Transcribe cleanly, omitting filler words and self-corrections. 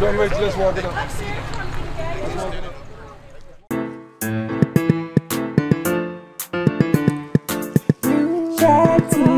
John, wait, let's walk it up. Chatty.